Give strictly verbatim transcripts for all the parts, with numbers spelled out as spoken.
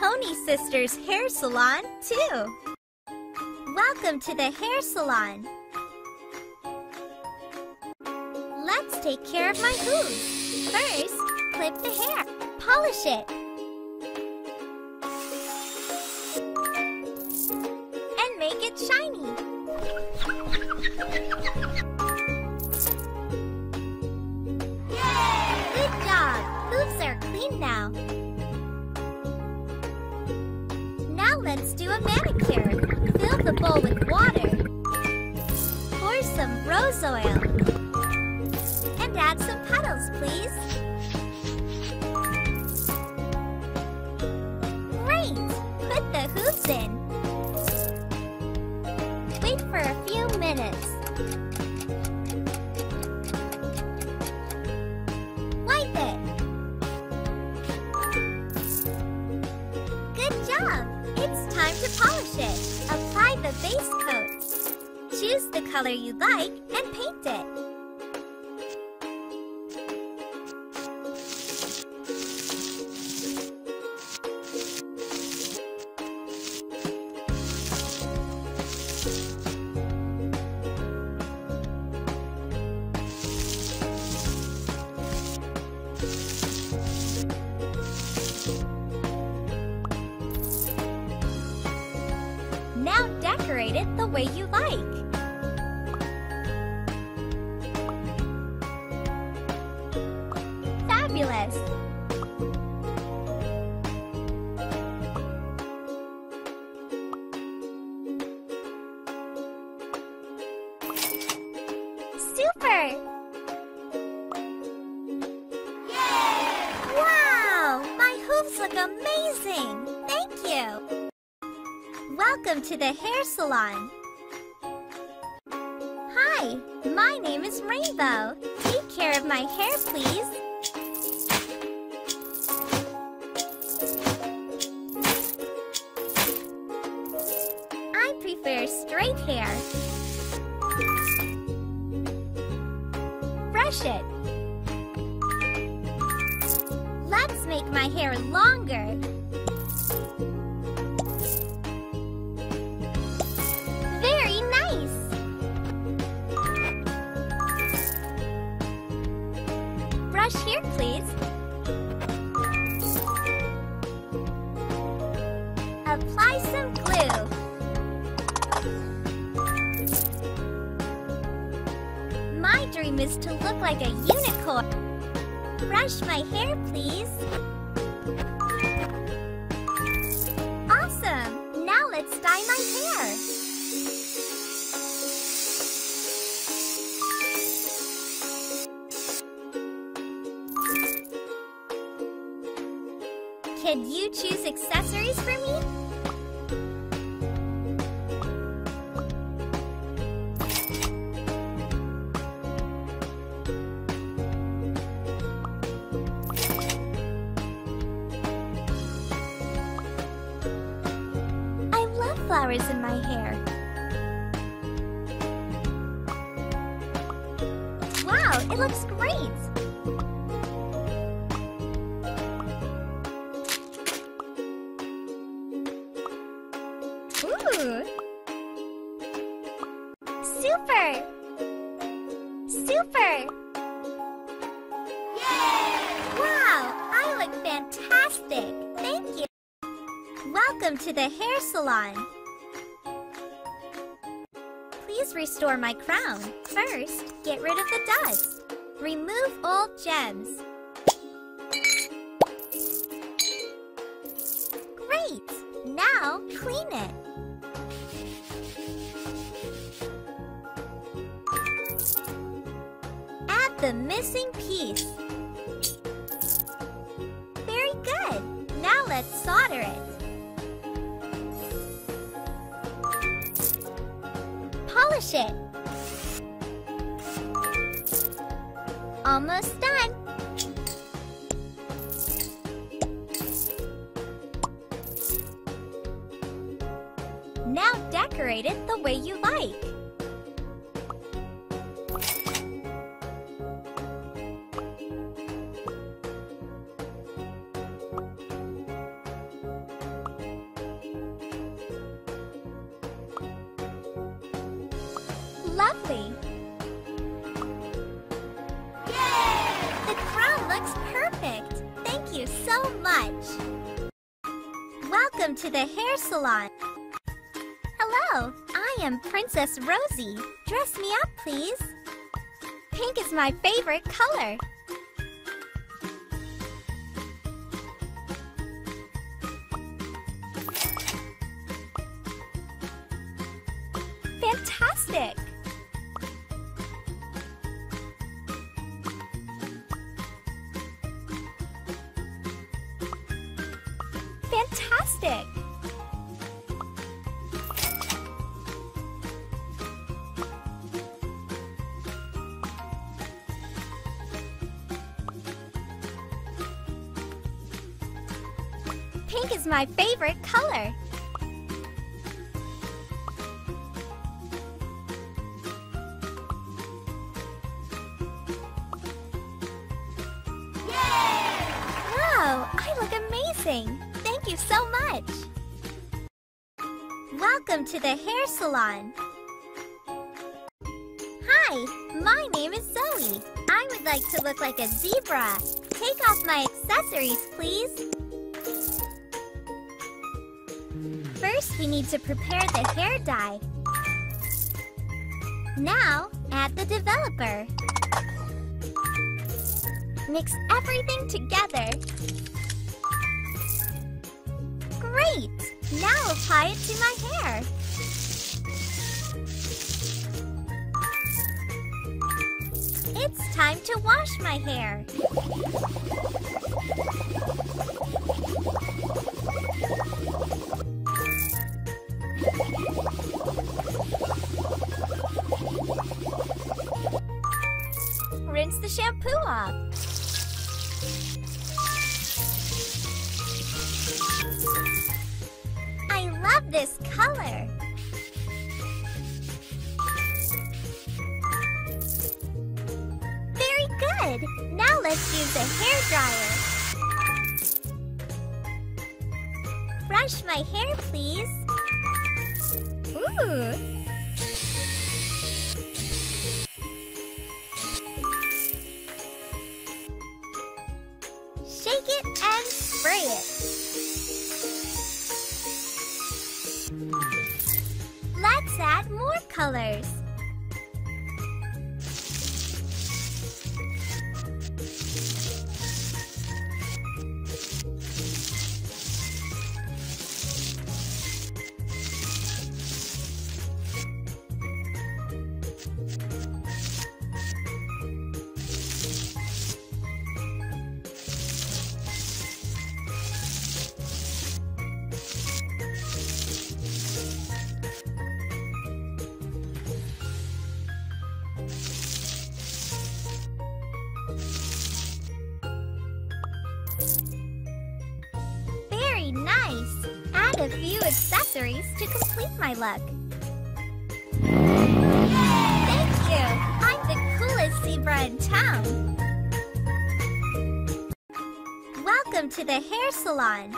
Pony Sisters Hair Salon two. Welcome to the hair salon. Let's take care of my hooves. First, clip the hair. Polish it. And make it shiny. Yay! Good job. Hooves are clean now. Now let's do a manicure. Fill the bowl with water. Pour some rose oil. And add some petals, please. Great! Put the hooves in. Wait for a few minutes. Wipe it. Good job! It's time to polish it. Apply the base coat. Choose the color you like and paint it. Now decorate it the way you like. Fabulous! Super! Yay! Wow! My hooves look amazing! Thank you! Welcome to the hair salon. Hi, my name is Rainbow. Take care of my hair, please. I prefer straight hair. Brush it. Let's make my hair longer. Brush here, please. Apply some glue. My dream is to look like a unicorn. Brush my hair, please. Awesome! Now let's dye my hair. Could you choose accessories for me? I love flowers in my hair. Wow, it looks great! Super! Super! Yay! Wow! I look fantastic! Thank you! Welcome to the hair salon. Please restore my crown. First, get rid of the dust. Remove old gems. Great! Now, clean it. The missing piece. Very good. Now let's solder it. Polish it. Almost done. Now decorate it the way you like. much. Welcome to the hair salon. Hello, I am Princess Rosie. Dress me up, please. Pink is my favorite color. Fantastic! Fantastic! Pink is my favorite color. Thank you so much! Welcome to the hair salon! Hi, my name is Zoe. I would like to look like a zebra. Take off my accessories, please. First, we need to prepare the hair dye. Now, add the developer. Mix everything together. Great! Now I'll tie it to my hair. It's time to wash my hair. Rinse the shampoo off. I love this color! Very good! Now let's use a hair dryer. Brush my hair, please. Ooh! Shake it and spray it. Let's add more colors. Very nice! Add a few accessories to complete my look. Thank you! I'm the coolest zebra in town! Welcome to the hair salon!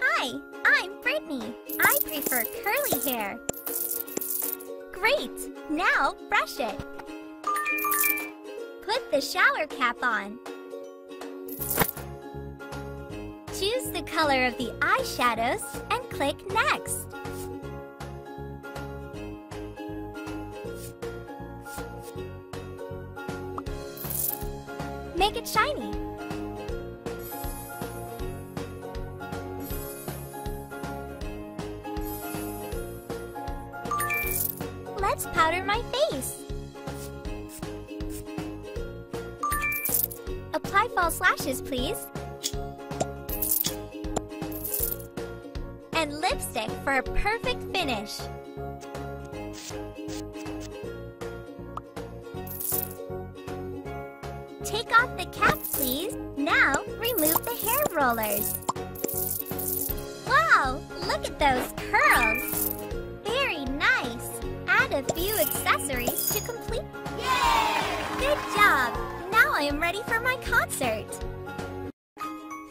Hi, I'm Britney. I prefer curly hair. Great! Now brush it. Put the shower cap on. Choose the color of the eyeshadows and click Next. Make it shiny. Let's powder my face. Apply false lashes, please. And lipstick for a perfect finish. Take off the cap, please. Now, remove the hair rollers. Wow! Look at those curls! Very nice! Add a few accessories to complete. Yay! Good job! I am ready for my concert.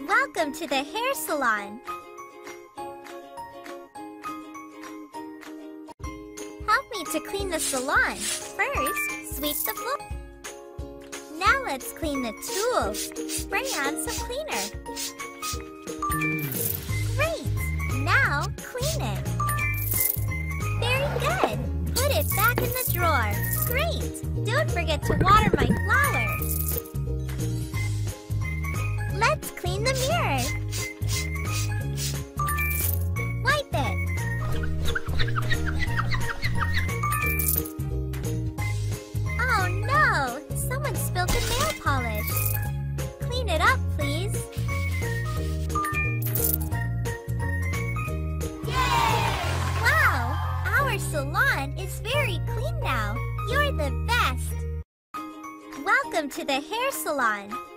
Welcome to the hair salon. Help me to clean the salon. First, sweep the floor. Now let's clean the tools. Spray on some cleaner. Great! Now clean it. Very good. Put it back in the drawer. Great! Don't forget to water my flowers. Let's clean the mirror. Wipe it. Spilled the nail polish. Clean it up, please. Yay! Wow! Our salon is very clean now. You're the best. Welcome to the hair salon.